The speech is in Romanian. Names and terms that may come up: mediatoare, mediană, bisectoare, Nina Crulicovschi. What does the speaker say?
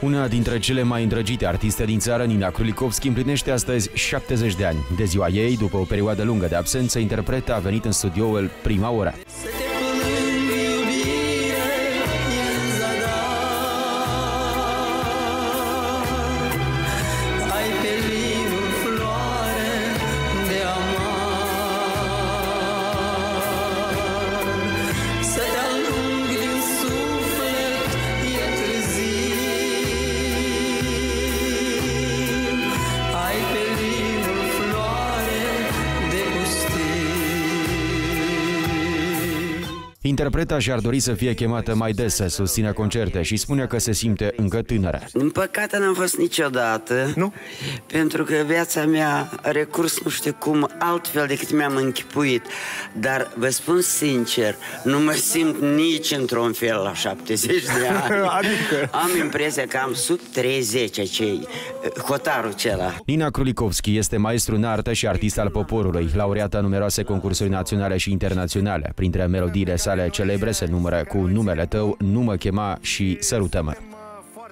Una dintre cele mai îndrăgite artiste din țară, Nina Crulicovschi, împlinește astăzi 70 de ani. De ziua ei, după o perioadă lungă de absență, interpreta a venit în studioul Prima Oră. Interpreta și-ar dori să fie chemată mai des să susțină concerte și spune că se simte încă tânără. În păcate n-am fost niciodată, nu? Pentru că viața mea a recurs nu știu cum altfel decât mi-am închipuit. Dar vă spun sincer, nu mă simt nici într-un fel la 70 de ani. Adică? Am impresia că am sub 30 acei, hotarul acela. Nina Crulicovschi este maestru în artă și artist al poporului, laureată în numeroase concursuri naționale și internaționale. Printre melodiile sale celebre se numără Cu numele tău, Nu mă chema și Sărută-mă.